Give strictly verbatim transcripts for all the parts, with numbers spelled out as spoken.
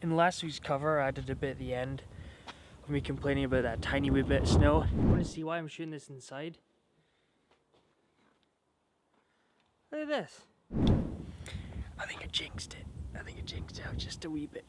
In last week's cover, I did a bit at the end of me complaining about that tiny wee bit of snow. You want to see why I'm shooting this inside? Look at this. I think I jinxed it. I think I jinxed it out just a wee bit.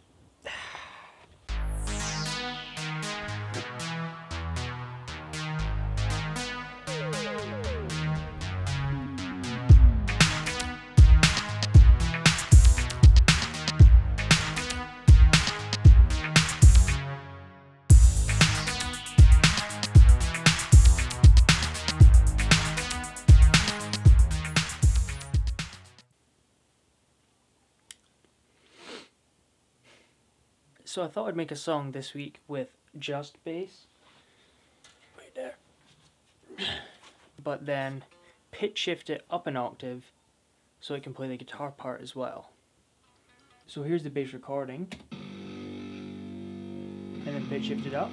So I thought I'd make a song this week with just bass, right there, but then pitch shift it up an octave so it can play the guitar part as well. So here's the bass recording, and then pitch shift it up.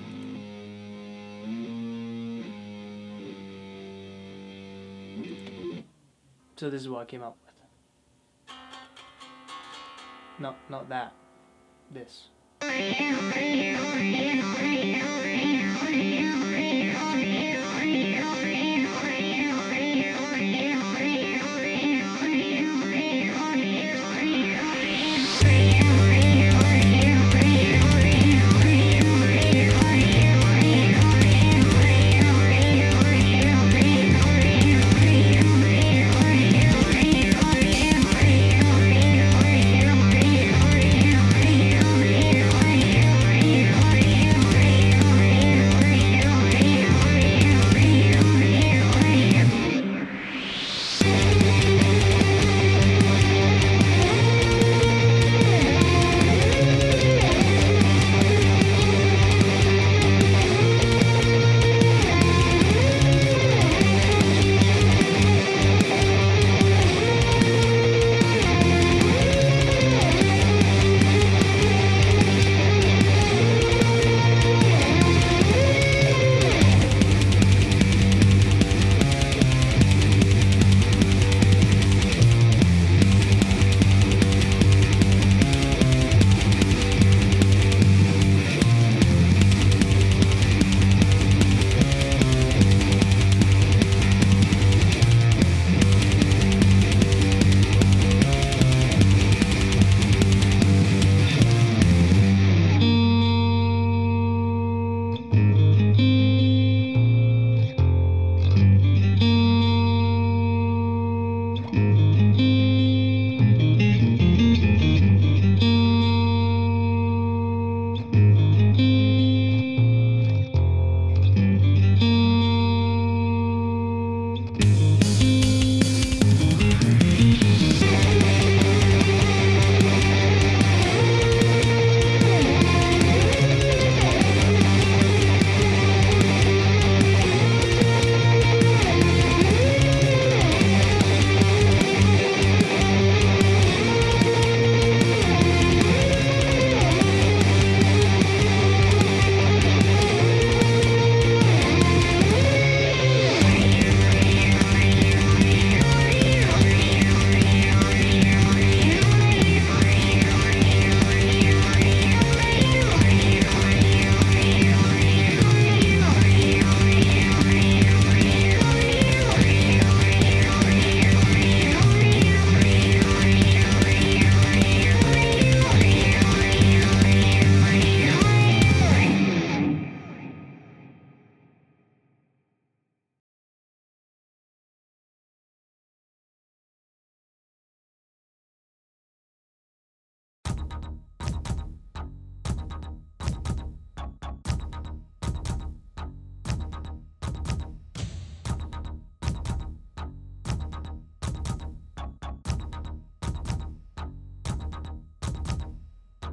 So this is what I came up with. Not, not that, this. We'll be right back.